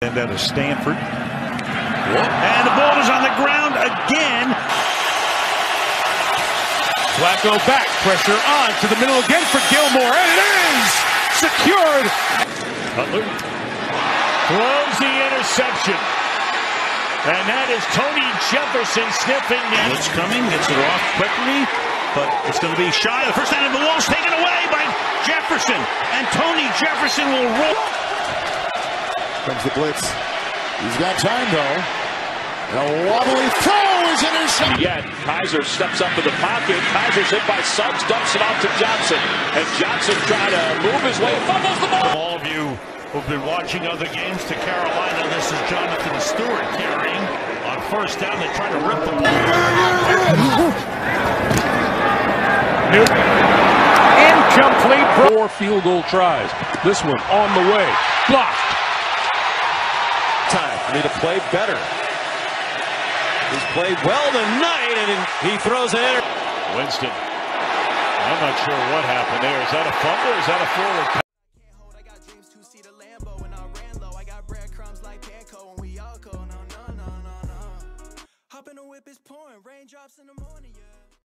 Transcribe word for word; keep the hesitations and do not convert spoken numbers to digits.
End out of Stanford. And the ball is on the ground again. Flacco back, pressure on to the middle again for Gilmore, and it is secured. Butler throws the interception, and that is Tony Jefferson sniffing. It's coming, gets it off quickly, but it's going to be shy. The first down of the wall is taken away by Jefferson, and Tony Jefferson will roll. Comes the blitz. He's got time though. And a wobbly throw is intercepted. Yet Kaiser steps up to the pocket. Kaiser's hit by Suggs, dumps it off to Johnson, and Johnson trying to move his way, fumbles the ball. All of you who've been watching other games to Carolina, this is Jonathan Stewart carrying on first down. They try to rip the ball. Newton. Incomplete. Four field goal tries. This one on the way. Blocked. Time for me to play better. He's played well tonight, and he throws it in. Winston. I'm not sure what happened there. Is that a fumble? Is that a forward pass? I got dreams to see the Lambo, and I ran low. I got breadcrumbs like Panko, and we all go no no no no no. Hop in a whip is pouring, raindrops in the morning.